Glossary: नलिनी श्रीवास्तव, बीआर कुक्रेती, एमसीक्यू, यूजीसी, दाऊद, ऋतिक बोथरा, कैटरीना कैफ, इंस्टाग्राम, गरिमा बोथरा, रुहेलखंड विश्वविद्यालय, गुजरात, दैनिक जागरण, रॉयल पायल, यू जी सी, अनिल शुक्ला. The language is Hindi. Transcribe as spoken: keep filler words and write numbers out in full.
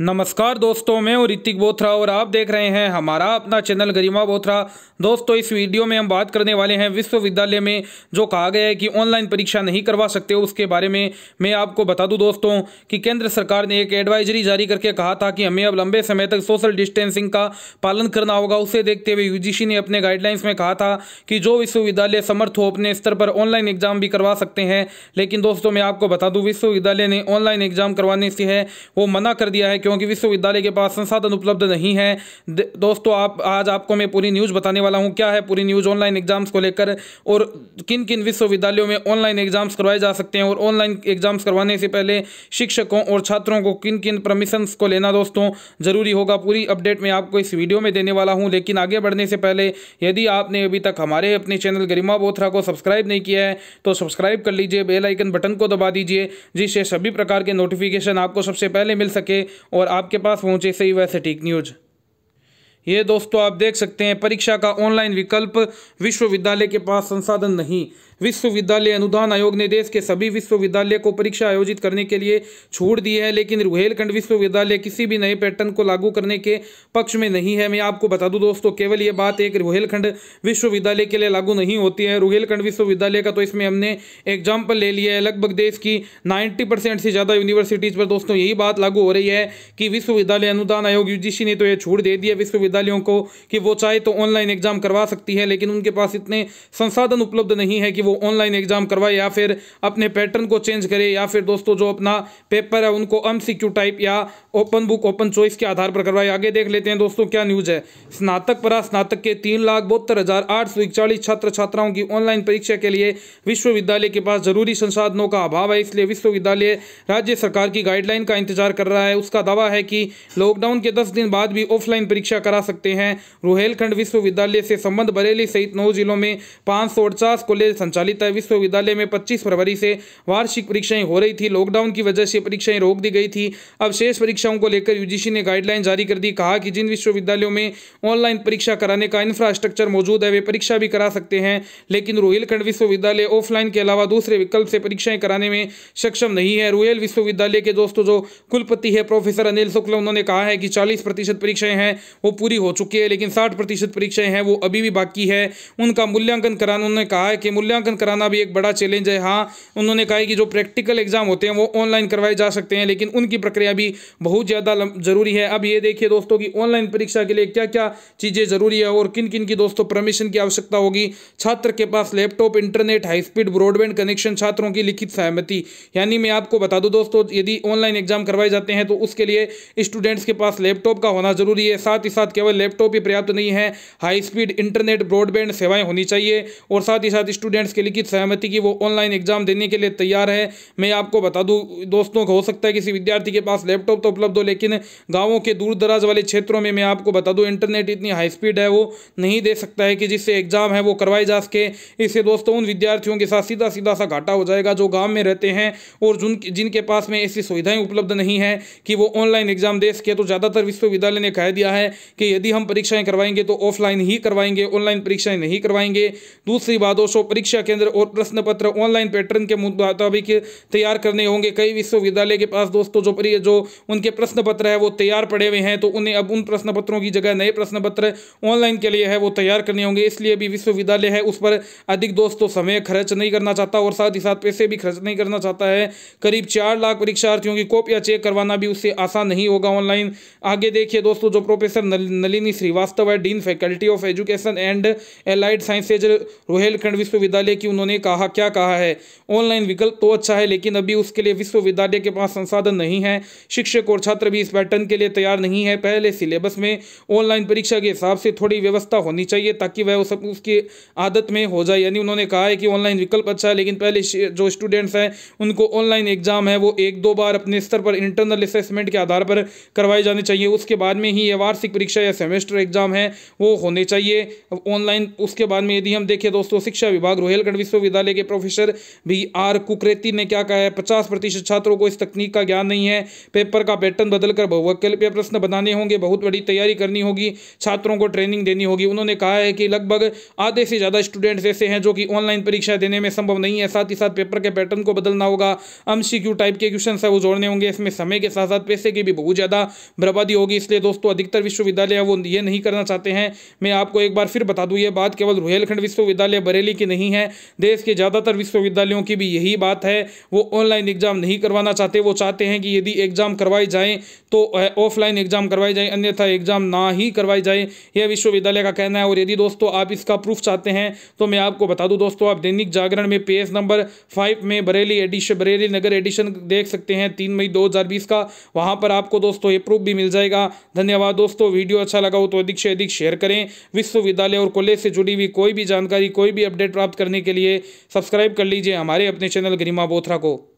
नमस्कार दोस्तों, मैं हूँ ऋतिक बोथरा और आप देख रहे हैं हमारा अपना चैनल गरिमा बोथरा। दोस्तों, इस वीडियो में हम बात करने वाले हैं विश्वविद्यालय में जो कहा गया है कि ऑनलाइन परीक्षा नहीं करवा सकते हो, उसके बारे में मैं आपको बता दूं दोस्तों कि केंद्र सरकार ने एक एडवाइजरी जारी करके कहा था कि हमें अब लंबे समय तक सोशल डिस्टेंसिंग का पालन करना होगा। उसे देखते हुए यू जी सी ने अपने गाइडलाइंस में कहा था कि जो विश्वविद्यालय समर्थ हो अपने स्तर पर ऑनलाइन एग्जाम भी करवा सकते हैं। लेकिन दोस्तों, मैं आपको बता दूँ विश्वविद्यालय ने ऑनलाइन एग्जाम करवाने से है वो मना कर दिया है क्योंकि विश्वविद्यालय के पास संसाधन उपलब्ध नहीं है। दोस्तों, आप आज आपको मैं पूरी न्यूज़ बताने वाला हूं, क्या है पूरी न्यूज़ ऑनलाइन एग्जाम्स को लेकर और किन किन विश्वविद्यालयों में ऑनलाइन एग्जाम्स करवाए जा सकते हैं और ऑनलाइन एग्जाम्स करवाने से पहले शिक्षकों और छात्रों को किन किन परमिशंस को लेना दोस्तों ज़रूरी होगा। पूरी अपडेट मैं आपको इस वीडियो में देने वाला हूँ। लेकिन आगे बढ़ने से पहले यदि आपने अभी तक हमारे अपने चैनल गरिमा बोथरा को सब्सक्राइब नहीं किया है तो सब्सक्राइब कर लीजिए, बेल आइकन बटन को दबा दीजिए जिससे सभी प्रकार के नोटिफिकेशन आपको सबसे पहले मिल सके और आपके पास पहुंचे सही वह सटीक न्यूज़। ये दोस्तों आप देख सकते हैं, परीक्षा का ऑनलाइन विकल्प विश्वविद्यालय के पास संसाधन नहीं। विश्वविद्यालय अनुदान आयोग ने देश के सभी विश्वविद्यालय को परीक्षा आयोजित करने के लिए छूट दी है, लेकिन रुहेलखंड विश्वविद्यालय किसी भी नए पैटर्न को लागू करने के पक्ष में नहीं है। मैं आपको बता दूं दोस्तों, केवल ये बात एक रुहेलखंड विश्वविद्यालय के लिए लागू नहीं होती है। रुहेलखंड विश्वविद्यालय का तो इसमें हमने एग्जाम्पल ले लिया है। लगभग देश की नाइन्टी परसेंट से ज़्यादा यूनिवर्सिटीज़ पर दोस्तों यही बात लागू हो रही है कि विश्वविद्यालय अनुदान आयोग यू जी सी ने तो यह छूट दे दी है विश्वविद्यालयों को कि वो चाहे तो ऑनलाइन एग्जाम करवा सकती है, लेकिन उनके पास इतने संसाधन उपलब्ध नहीं है कि वो ऑनलाइन एग्जाम करवाए या फिर अपने पैटर्न को चेंज करे या फिर दोस्तों जो अपना पेपर है उनको एमसीक्यू टाइप या ओपन बुक ओपन चॉइस के आधार पर करवाए। आगे देख लेते हैं दोस्तों क्या न्यूज़ है। स्नातक परास्नातक के तीन लाख बहत्तर हजार आठ सौ इकचालीस छात्र छात्राओं की ऑनलाइन परीक्षा के लिए विश्वविद्यालय के पास जरूरी संसाधनों का अभाव है, इसलिए विश्वविद्यालय राज्य सरकार की गाइडलाइन का इंतजार कर रहा है। उसका दावा है कि लॉकडाउन के दस दिन बाद भी ऑफलाइन परीक्षा करा सकते हैं। रुहेलखंड विश्वविद्यालय से संबंध बरेली सहित नौ जिलों में पाँच सौ अड़चास कॉलेज संचालित है। विश्वविद्यालय में पच्चीस फरवरी से वार्षिक परीक्षाएं हो रही थी। लॉकडाउन की वजह से परीक्षाएं रोक दी गई थी। अब शेष परीक्षाओं को लेकर यूजीसी ने गाइडलाइन जारी कर दी। कहा कि जिन विश्वविद्यालयों में ऑनलाइन परीक्षा कराने का इंफ्रास्ट्रक्चर मौजूद है वे परीक्षा भी करा सकते हैं, लेकिन रुहेलखंड विश्वविद्यालय ऑफलाइन के अलावा दूसरे विकल्प से परीक्षाएं कराने में सक्षम नहीं है। रुहेल विश्वविद्यालय के दोस्तों जो कुलपति है प्रोफेसर अनिल शुक्ला, उन्होंने कहा है कि चालीस प्रतिशत परीक्षाएं हैं वो पूरी हो चुकी है, लेकिन साठ प्रतिशत परीक्षाएं हैं वो अभी भी बाकी है। उनका मूल्यांकन कराना, उन्होंने कहा है कि मूल्यांकन कराना भी एक बड़ा चैलेंज है। हाँ, उन्होंने कहा कि जो प्रैक्टिकल एग्जाम होते हैं वो ऑनलाइन करवाए जा सकते हैं, लेकिन उनकी प्रक्रिया भी बहुत ज़्यादा जरूरी है। अब ये देखिए दोस्तों कि ऑनलाइन परीक्षा के लिए क्या क्या चीज़ें जरूरी है और किन किन की दोस्तों परमिशन की आवश्यकता होगी। छात्र के पास laptop, internet, high speed broadband connection, छात्रों की लिखित सहमति। यानी मैं आपको बता दूँ दोस्तों, यदि ऑनलाइन एग्जाम करवाए जाते हैं तो उसके लिए स्टूडेंट्स के पास लैपटॉप का होना जरूरी है। साथ ही साथ केवल लैपटॉप ही पर्याप्त नहीं है, हाई स्पीड इंटरनेट ब्रॉडबैंड सेवाएं होनी चाहिए और साथ ही साथ स्टूडेंट्स के लिखित सहमति की वो ऑनलाइन एग्जाम देने के लिए तैयार है। मैं आपको बता दूं दोस्तों, हो सकता है किसी विद्यार्थी के पास लैपटॉप तो उपलब्ध हो, लेकिन गांवों के दूर दराज वाले क्षेत्रों में मैं आपको बता दूं इंटरनेट इतनी हाई स्पीड है वो नहीं दे सकता है कि जिससे एग्जाम है वो करवाए जा सके। इससे दोस्तों उन विद्यार्थियों के साथ सीधा सीधा सा घाटा हो जाएगा जो गाँव में रहते हैं और जिन जिनके पास में ऐसी सुविधाएं उपलब्ध नहीं है कि वो ऑनलाइन एग्जाम दे सके। तो ज़्यादातर विश्वविद्यालय ने कह दिया है कि यदि हम परीक्षाएं करवाएंगे तो ऑफलाइन ही करवाएंगे, ऑनलाइन परीक्षाएं नहीं करवाएंगे। दूसरी बात दोस्तों, परीक्षा केंद्र और प्रश्न पत्र ऑनलाइन पैटर्न के मुताबिक तैयार करने होंगे। कई विश्वविद्यालय के पास दोस्तों जो जो उनके प्रश्न पत्र है वो तैयार पड़े हुए हैं, तो उन्हें अब उन प्रश्न पत्रों की जगह नए प्रश्न पत्र ऑनलाइन के लिए है वो तैयार करने होंगे। इसलिए भी विश्वविद्यालय है उस पर अधिक दोस्तों समय खर्च नहीं करना चाहता और साथ ही साथ पैसे भी खर्च नहीं करना चाहता है। करीब चार लाख परीक्षार्थियों की कॉपियाँ चेक करवाना भी उससे आसान नहीं होगा ऑनलाइन। आगे देखिए दोस्तों, जो प्रोफेसर नलिनी श्रीवास्तव है dean faculty of education and allied sciences रुहेलखंड विश्वविद्यालय की, उन्होंने कहा क्या कहा है, ऑनलाइन विकल्प तो अच्छा है लेकिन अभी उसके लिए विश्वविद्यालय के पास संसाधन नहीं है। शिक्षक और छात्र भी इस पैटर्न के लिए तैयार नहीं है। पहले सिलेबस में ऑनलाइन परीक्षा के हिसाब से थोड़ी व्यवस्था होनी चाहिए ताकि वह उस उसकी आदत में हो जाए। यानी उन्होंने कहा है कि ऑनलाइन विकल्प अच्छा है, लेकिन पहले जो स्टूडेंट्स हैं उनको ऑनलाइन एग्जाम है वो एक दो बार अपने स्तर पर इंटरनल असेसमेंट के आधार पर करवाए जाने चाहिए। उसके बाद में ही यह वार्षिक परीक्षा या सेमेस्टर एग्जाम है वो होने चाहिए ऑनलाइन। उसके बाद में यदि हम देखें दोस्तों, शिक्षा विभाग रुहेल रुहेलखंड विश्वविद्यालय के प्रोफेसर बीआर कुक्रेती ने क्या कहा है, पचास प्रतिशत छात्रों को इस तकनीक का ज्ञान नहीं है। पेपर का पैटर्न बदलकर बहुविकल्पीय प्रश्न बनाने होंगे, बहुत बड़ी तैयारी करनी होगी, छात्रों को ट्रेनिंग देनी होगी। उन्होंने कहा है कि लगभग आधे से ज्यादा स्टूडेंट्स ऐसे हैं जो कि ऑनलाइन परीक्षा देने में संभव नहीं है। साथ ही साथ पेपर के पैटर्न को बदलना होगा, एमसीक्यू टाइप के क्वेश्चन है वो जोड़ने होंगे, इसमें समय के साथ साथ पैसे की भी बहुत ज्यादा बर्बादी होगी। इसलिए दोस्तों अधिकतर विश्वविद्यालय वो ये नहीं करना चाहते हैं। मैं आपको एक बार फिर बता दूं, ये बात केवल रुहेलखंड विश्वविद्यालय बरेली की नहीं है, देश के ज्यादातर विश्वविद्यालयों की भी यही बात है। वो ऑनलाइन एग्जाम नहीं करवाना चाहते, वो चाहते हैं कि यदि एग्जाम करवाए जाए तो ऑफलाइन एग्जाम करवाए जाए, अन्यथा एग्जाम ना ही करवाई जाए, यह विश्वविद्यालय का कहना है। और यदि दोस्तों आप इसका प्रूफ चाहते हैं तो मैं आपको बता दूं दोस्तों, आप दैनिक जागरण में पेज नंबर फाइव में बरेली एडिशन, बरेली नगर एडिशन देख सकते हैं, तीन मई दो हजार बीस का, वहां पर आपको दोस्तों ये प्रूफ भी मिल जाएगा। धन्यवाद दोस्तों, वीडियो अच्छा लगा हो तो अधिक से अधिक शेयर करें। विश्वविद्यालय और कॉलेज से जुड़ी हुई कोई भी जानकारी, कोई भी अपडेट प्राप्त करने के लिए सब्सक्राइब कर लीजिए हमारे अपने चैनल गरिमा बोथरा को।